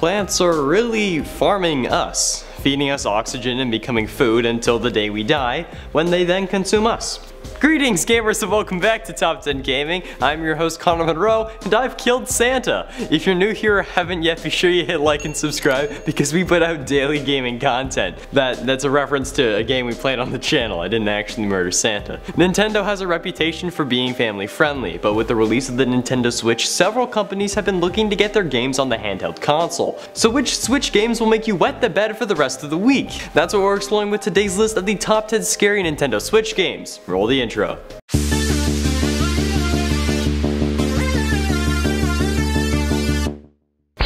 plants are really farming us, feeding us oxygen and becoming food until the day we die, when they then consume us. Greetings gamers and welcome back to Top 10 Gaming. I'm your host Connor Munro and I've killed Santa. If you're new here or haven't yet, be sure you hit like and subscribe because we put out daily gaming content. That's a reference to a game we played on the channel. I didn't actually murder Santa. Nintendo has a reputation for being family friendly, but with the release of the Nintendo Switch, several companies have been looking to get their games on the handheld console. So which Switch games will make you wet the bed for the rest of the week? That's what we're exploring with today's list of the top 10 scary Nintendo Switch games. Roll the intro.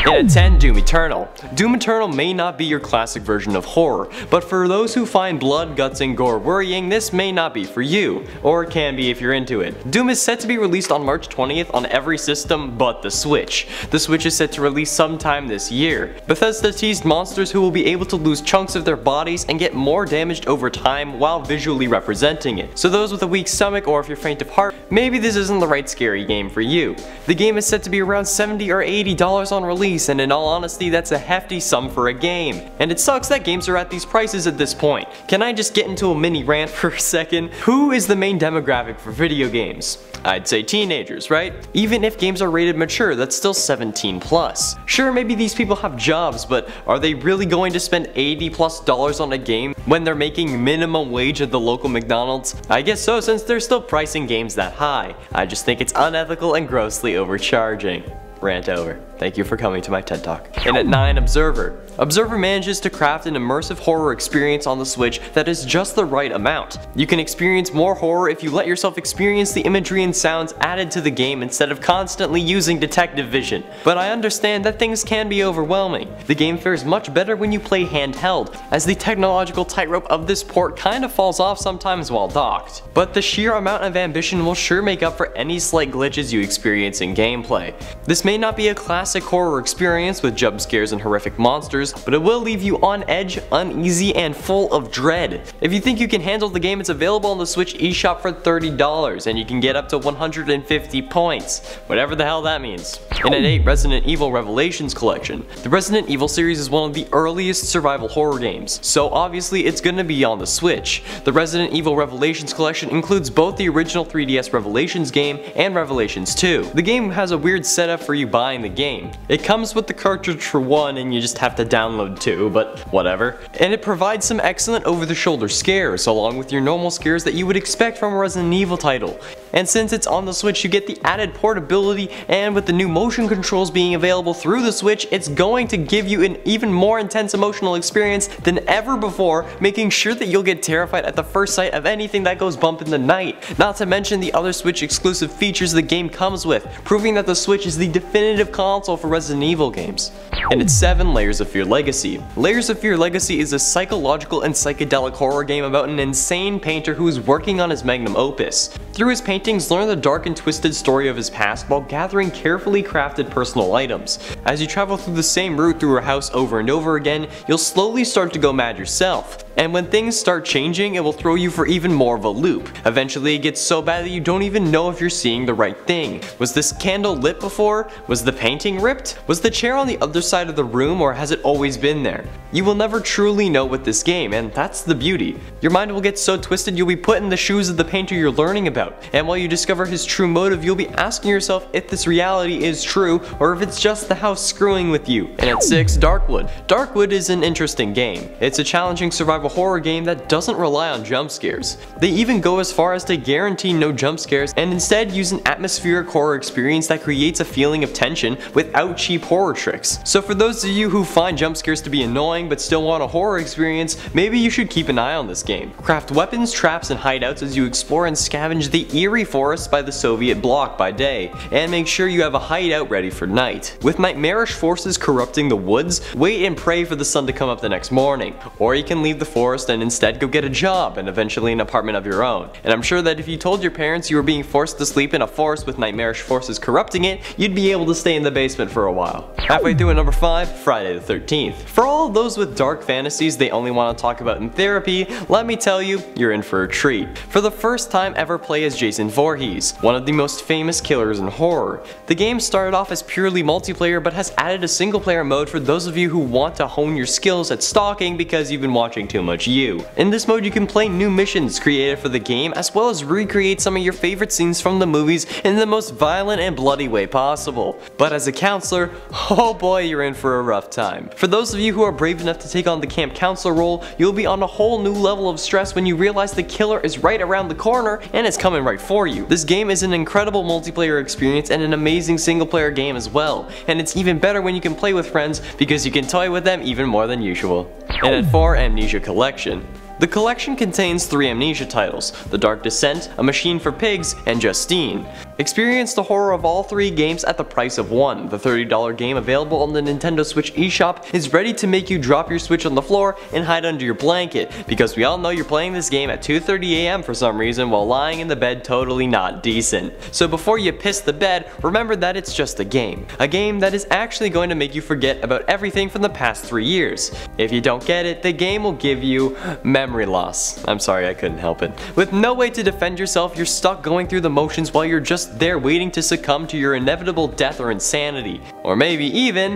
At 10, Doom Eternal. Doom Eternal may not be your classic version of horror, but for those who find blood, guts, and gore worrying, this may not be for you. Or it can be if you're into it. Doom is set to be released on March 20th on every system but the Switch. The Switch is set to release sometime this year. Bethesda teased monsters who will be able to lose chunks of their bodies and get more damaged over time while visually representing it. So those with a weak stomach or if you're faint of heart, maybe this isn't the right scary game for you. The game is set to be around $70 or $80 on release, and in all honesty, that's a hefty sum for a game. And it sucks that games are at these prices at this point. Can I just get into a mini rant for a second? Who is the main demographic for video games? I'd say teenagers, right? Even if games are rated mature, that's still 17+. Sure, maybe these people have jobs, but are they really going to spend $80+ on a game when they're making minimum wage at the local McDonald's? I guess so, since they're still pricing games that high. I just think it's unethical and grossly overcharging. Rant over. Thank you for coming to my TED Talk. And at 9, Observer. Observer manages to craft an immersive horror experience on the Switch that is just the right amount. You can experience more horror if you let yourself experience the imagery and sounds added to the game instead of constantly using detective vision. But I understand that things can be overwhelming. The game fares much better when you play handheld, as the technological tightrope of this port kind of falls off sometimes while docked. But the sheer amount of ambition will sure make up for any slight glitches you experience in gameplay. This may not be a classic horror experience with jump scares and horrific monsters, but it will leave you on edge, uneasy, and full of dread. If you think you can handle the game, it's available on the Switch eShop for $30, and you can get up to 150 points. Whatever the hell that means. And at 8, Resident Evil Revelations Collection. The Resident Evil series is one of the earliest survival horror games, so obviously it's gonna be on the Switch. The Resident Evil Revelations Collection includes both the original 3DS Revelations game and Revelations 2. The game has a weird setup for you buying the game. It comes with the cartridge for one and you just have to download two, but whatever. And it provides some excellent over-the-shoulder scares, along with your normal scares that you would expect from a Resident Evil title. And since it's on the Switch, you get the added portability, and with the new motion controls being available through the Switch, it's going to give you an even more intense emotional experience than ever before, making sure that you'll get terrified at the first sight of anything that goes bump in the night. Not to mention the other Switch exclusive features the game comes with, proving that the Switch is the definitive console for Resident Evil games. And at 7, Layers of Fear Legacy. Layers of Fear Legacy is a psychological and psychedelic horror game about an insane painter who is working on his magnum opus. Through his paintings, learn the dark and twisted story of his past while gathering carefully crafted personal items. As you travel through the same route through her house over and over again, you'll slowly start to go mad yourself. And when things start changing, it will throw you for even more of a loop. Eventually, it gets so bad that you don't even know if you're seeing the right thing. Was this candle lit before? Was the painting ripped? Was the chair on the other side of the room, or has it always been there? You will never truly know with this game, and that's the beauty. Your mind will get so twisted you'll be put in the shoes of the painter you're learning about, and while you discover his true motive, you'll be asking yourself if this reality is true, or if it's just the house screwing with you. And at 6, Darkwood. Darkwood is an interesting game. It's a challenging survival a horror game that doesn't rely on jump scares. They even go as far as to guarantee no jump scares and instead use an atmospheric horror experience that creates a feeling of tension without cheap horror tricks. So for those of you who find jump scares to be annoying but still want a horror experience, maybe you should keep an eye on this game. Craft weapons, traps, and hideouts as you explore and scavenge the eerie forest by the Soviet bloc by day, and make sure you have a hideout ready for night. With nightmarish forces corrupting the woods, wait and pray for the sun to come up the next morning, or you can leave the forced and instead go get a job and eventually an apartment of your own. And I'm sure that if you told your parents you were being forced to sleep in a forest with nightmarish forces corrupting it, you'd be able to stay in the basement for a while. Halfway through at number 5, Friday the 13th. For all those with dark fantasies they only want to talk about in therapy, let me tell you, you're in for a treat. For the first time ever, play as Jason Voorhees, one of the most famous killers in horror. The game started off as purely multiplayer but has added a single player mode for those of you who want to hone your skills at stalking because you've been watching too much you. In this mode you can play new missions created for the game as well as recreate some of your favorite scenes from the movies in the most violent and bloody way possible. But as a counselor, oh boy, you're in for a rough time. For those of you who are brave enough to take on the camp counselor role, you'll be on a whole new level of stress when you realize the killer is right around the corner and it's coming right for you. This game is an incredible multiplayer experience and an amazing single player game as well, and it's even better when you can play with friends because you can toy with them even more than usual. And at 4, Amnesia Collection. The collection contains 3 Amnesia titles, The Dark Descent, A Machine for Pigs, and Justine. Experience the horror of all 3 games at the price of one. The $30 game available on the Nintendo Switch eShop is ready to make you drop your Switch on the floor and hide under your blanket, because we all know you're playing this game at 2:30 AM for some reason while lying in the bed totally not decent. So before you piss the bed, remember that it's just a game. A game that is actually going to make you forget about everything from the past 3 years. If you don't get it, the game will give you memory loss. I'm sorry, I couldn't help it. With no way to defend yourself, you're stuck going through the motions while you're just there waiting to succumb to your inevitable death or insanity. Or maybe even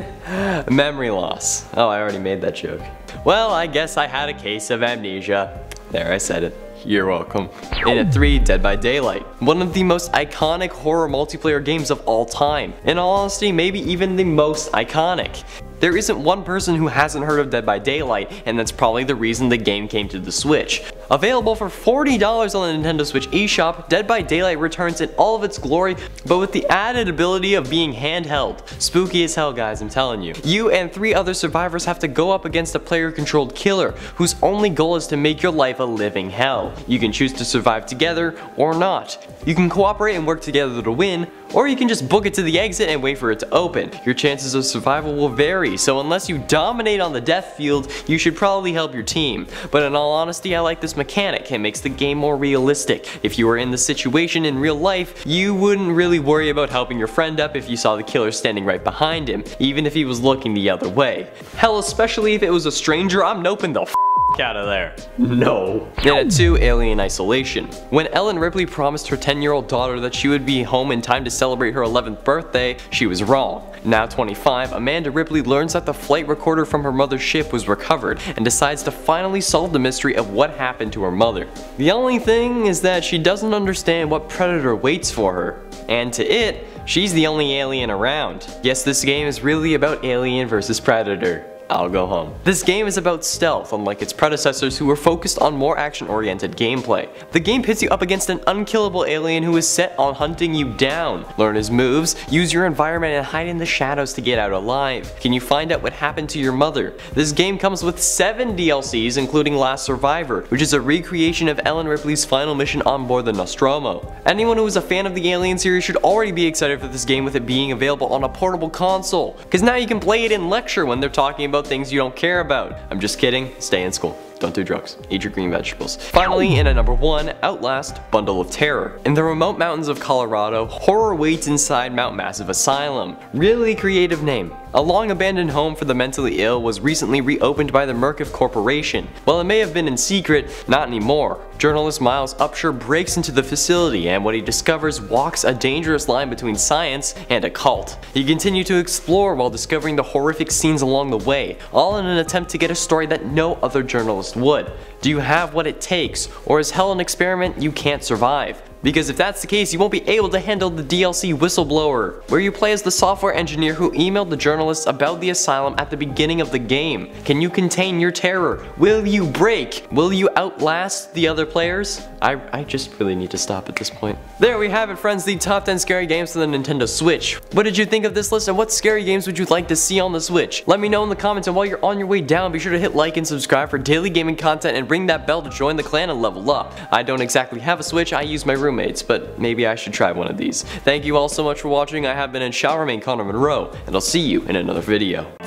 memory loss. Oh, I already made that joke. Well, I guess I had a case of amnesia. There, I said it. You're welcome. And at 3, Dead by Daylight. One of the most iconic horror multiplayer games of all time. In all honesty, maybe even the most iconic. There isn't one person who hasn't heard of Dead by Daylight, and that's probably the reason the game came to the Switch. Available for $40 on the Nintendo Switch eShop, Dead by Daylight returns in all of its glory, but with the added ability of being handheld. Spooky as hell, guys, I'm telling you. You and 3 other survivors have to go up against a player-controlled killer, whose only goal is to make your life a living hell. You can choose to survive together, or not. You can cooperate and work together to win, or you can just book it to the exit and wait for it to open. Your chances of survival will vary, so unless you dominate on the death field, you should probably help your team. But in all honesty, I like this mechanic. It makes the game more realistic. If you were in the situation in real life, you wouldn't really worry about helping your friend up if you saw the killer standing right behind him, even if he was looking the other way. Hell, especially if it was a stranger, I'm noping the f out of there. No. And at 2, Alien Isolation. When Ellen Ripley promised her 10-year-old daughter that she would be home in time to celebrate her 11th birthday, she was wrong. Now 25, Amanda Ripley learns that the flight recorder from her mother's ship was recovered and decides to finally solve the mystery of what happened to her mother. The only thing is that she doesn't understand what predator waits for her. And to it, she's the only alien around. Yes, this game is really about alien versus predator. I'll go home. This game is about stealth, unlike its predecessors who were focused on more action-oriented gameplay. The game pits you up against an unkillable alien who is set on hunting you down. Learn his moves, use your environment, and hide in the shadows to get out alive. Can you find out what happened to your mother? This game comes with 7 DLCs, including Last Survivor, which is a recreation of Ellen Ripley's final mission on board the Nostromo. Anyone who is a fan of the Alien series should already be excited for this game, with it being available on a portable console, because now you can play it in lecture when they're talking about things you don't care about. I'm just kidding, stay in school. Don't do drugs. Eat your green vegetables. Finally, in at number 1, Outlast, Bundle of Terror. In the remote mountains of Colorado, horror waits inside Mount Massive Asylum. Really creative name. A long abandoned home for the mentally ill was recently reopened by the Murkoff Corporation. While it may have been in secret, not anymore. Journalist Miles Upshur breaks into the facility, and what he discovers walks a dangerous line between science and a cult. He continues to explore while discovering the horrific scenes along the way, all in an attempt to get a story that no other journalist would. Do you have what it takes, or is hell an experiment you can't survive? Because if that's the case, you won't be able to handle the DLC Whistleblower, where you play as the software engineer who emailed the journalists about the asylum at the beginning of the game. Can you contain your terror? Will you break? Will you outlast the other players? I just really need to stop at this point. There we have it, friends, the top 10 scary games for the Nintendo Switch. What did you think of this list, and what scary games would you like to see on the Switch? Let me know in the comments, and while you're on your way down, be sure to hit like and subscribe for daily gaming content, and ring that bell to join the clan and level up. I don't exactly have a Switch, I use my roommates, but maybe I should try one of these. Thank you all so much for watching. I have been and shall remain Connor Munro, and I'll see you in another video.